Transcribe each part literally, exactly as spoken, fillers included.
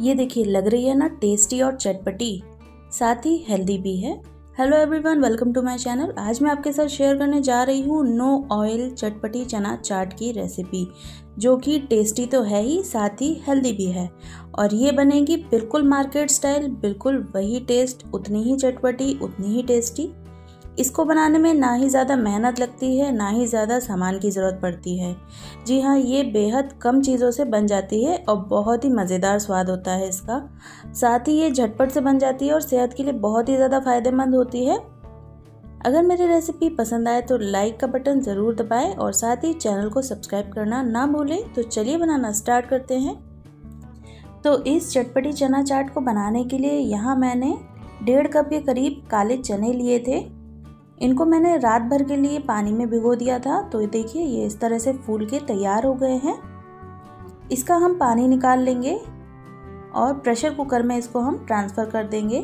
ये देखिए लग रही है ना टेस्टी और चटपटी, साथ ही हेल्दी भी है। Hello everyone, welcome to my channel. आज मैं आपके साथ शेयर करने जा रही हूँ नो ऑयल चटपटी चना चाट की रेसिपी, जो कि टेस्टी तो है ही साथ ही हेल्दी भी है। और ये बनेगी बिल्कुल मार्केट स्टाइल, बिल्कुल वही टेस्ट, उतनी ही चटपटी उतनी ही टेस्टी। इसको बनाने में ना ही ज़्यादा मेहनत लगती है ना ही ज़्यादा सामान की ज़रूरत पड़ती है। जी हाँ, ये बेहद कम चीज़ों से बन जाती है और बहुत ही मज़ेदार स्वाद होता है इसका। साथ ही ये झटपट से बन जाती है और सेहत के लिए बहुत ही ज़्यादा फ़ायदेमंद होती है। अगर मेरी रेसिपी पसंद आए तो लाइक का बटन ज़रूर दबाएं और साथ ही चैनल को सब्सक्राइब करना ना भूलें। तो चलिए बनाना स्टार्ट करते हैं। तो इस चटपटी चना चाट को बनाने के लिए यहाँ मैंने डेढ़ कप के करीब काले चने लिए थे। इनको मैंने रात भर के लिए पानी में भिगो दिया था। तो देखिए ये इस तरह से फूल के तैयार हो गए हैं। इसका हम पानी निकाल लेंगे और प्रेशर कुकर में इसको हम ट्रांसफ़र कर देंगे।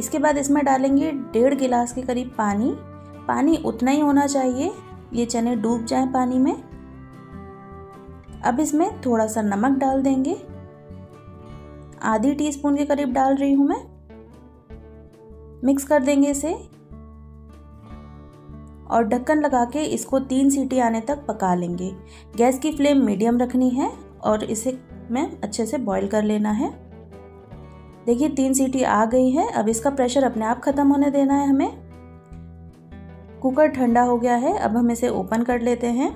इसके बाद इसमें डालेंगे डेढ़ गिलास के करीब पानी। पानी उतना ही होना चाहिए, ये चने डूब जाएं पानी में। अब इसमें थोड़ा सा नमक डाल देंगे, आधी टीस्पून के करीब डाल रही हूँ मैं। मिक्स कर देंगे इसे और ढक्कन लगा के इसको तीन सीटी आने तक पका लेंगे। गैस की फ्लेम मीडियम रखनी है और इसे मैं अच्छे से बॉईल कर लेना है। देखिए तीन सीटी आ गई है। अब इसका प्रेशर अपने आप ख़त्म होने देना है हमें। कुकर ठंडा हो गया है, अब हम इसे ओपन कर लेते हैं।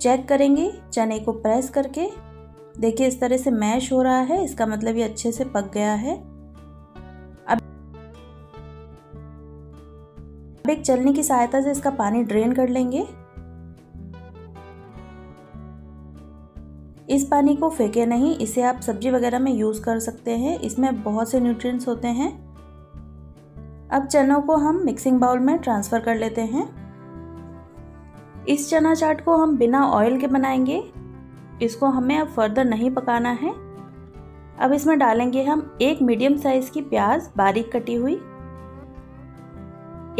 चेक करेंगे चने को प्रेस करके। देखिए इस तरह से मैश हो रहा है, इसका मतलब ये अच्छे से पक गया है। अब एक छलनी की सहायता से इसका पानी ड्रेन कर लेंगे। इस पानी को फेंके नहीं, इसे आप सब्जी वगैरह में यूज़ कर सकते हैं। इसमें बहुत से न्यूट्रिएंट्स होते हैं। अब चनों को हम मिक्सिंग बाउल में ट्रांसफ़र कर लेते हैं। इस चना चाट को हम बिना ऑयल के बनाएंगे। इसको हमें अब फर्दर नहीं पकाना है। अब इसमें डालेंगे हम एक मीडियम साइज़ की प्याज बारीक कटी हुई,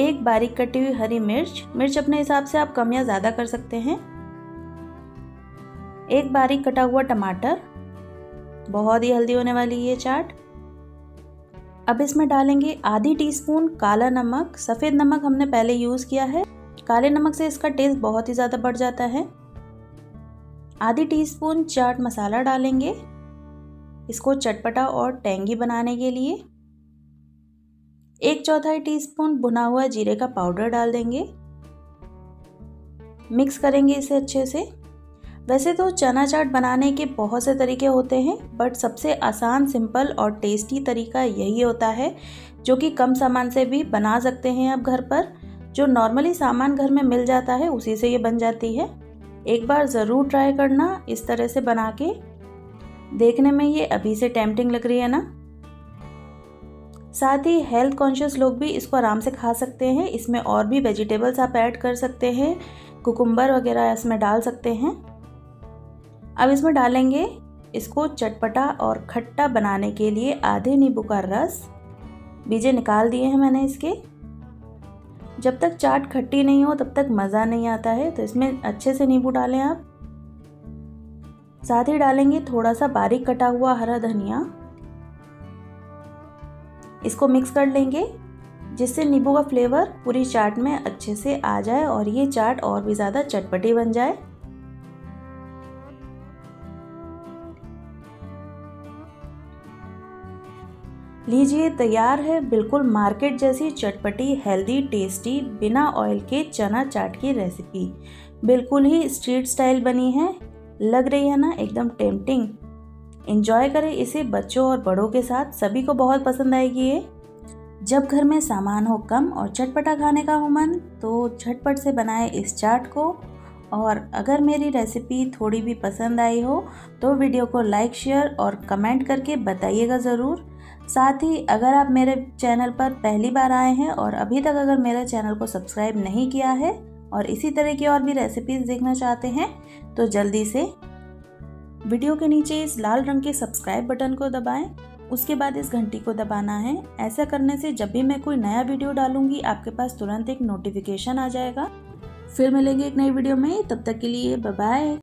एक बारीक कटी हुई हरी मिर्च, मिर्च अपने हिसाब से आप कम या ज़्यादा कर सकते हैं, एक बारीक कटा हुआ टमाटर। बहुत ही हेल्दी होने वाली ये चाट। अब इसमें डालेंगे आधी टीस्पून काला नमक। सफ़ेद नमक हमने पहले यूज़ किया है, काले नमक से इसका टेस्ट बहुत ही ज़्यादा बढ़ जाता है। आधी टीस्पून चाट मसाला डालेंगे, इसको चटपटा और टेंगी बनाने के लिए। एक चौथाई टीस्पून भुना हुआ जीरे का पाउडर डाल देंगे। मिक्स करेंगे इसे अच्छे से। वैसे तो चना चाट बनाने के बहुत से तरीके होते हैं, बट सबसे आसान, सिंपल और टेस्टी तरीका यही होता है, जो कि कम सामान से भी बना सकते हैं आप घर पर। जो नॉर्मली सामान घर में मिल जाता है उसी से ये बन जाती है। एक बार ज़रूर ट्राई करना इस तरह से बना के। देखने में ये अभी से टेम्पटिंग लग रही है ना। साथ ही हेल्थ कॉन्शियस लोग भी इसको आराम से खा सकते हैं। इसमें और भी वेजिटेबल्स आप ऐड कर सकते हैं, कुकुम्बर वगैरह इसमें डाल सकते हैं। अब इसमें डालेंगे इसको चटपटा और खट्टा बनाने के लिए आधे नींबू का रस। बीजे निकाल दिए हैं मैंने इसके। जब तक चाट खट्टी नहीं हो तब तक मज़ा नहीं आता है, तो इसमें अच्छे से नींबू डालें आप। साथ ही डालेंगे थोड़ा सा बारीक कटा हुआ हरा धनिया। इसको मिक्स कर लेंगे, जिससे नींबू का फ्लेवर पूरी चाट में अच्छे से आ जाए और ये चाट और भी ज़्यादा चटपटी बन जाए। लीजिए तैयार है बिल्कुल मार्केट जैसी चटपटी, हेल्दी, टेस्टी, बिना ऑयल के चना चाट की रेसिपी। बिल्कुल ही स्ट्रीट स्टाइल बनी है, लग रही है ना एकदम टेम्पटिंग। एंजॉय करें इसे बच्चों और बड़ों के साथ, सभी को बहुत पसंद आएगी ये। जब घर में सामान हो कम और चटपटा खाने का हो मन, तो झटपट से बनाएं इस चाट को। और अगर मेरी रेसिपी थोड़ी भी पसंद आई हो तो वीडियो को लाइक, शेयर और कमेंट करके बताइएगा ज़रूर। साथ ही अगर आप मेरे चैनल पर पहली बार आए हैं और अभी तक अगर मेरे चैनल को सब्सक्राइब नहीं किया है और इसी तरह की और भी रेसिपीज़ देखना चाहते हैं, तो जल्दी से वीडियो के नीचे इस लाल रंग के सब्सक्राइब बटन को दबाएं। उसके बाद इस घंटी को दबाना है। ऐसा करने से जब भी मैं कोई नया वीडियो डालूंगी आपके पास तुरंत एक नोटिफिकेशन आ जाएगा। फिर मिलेंगे एक नई वीडियो में, तब तक के लिए बाय बाय।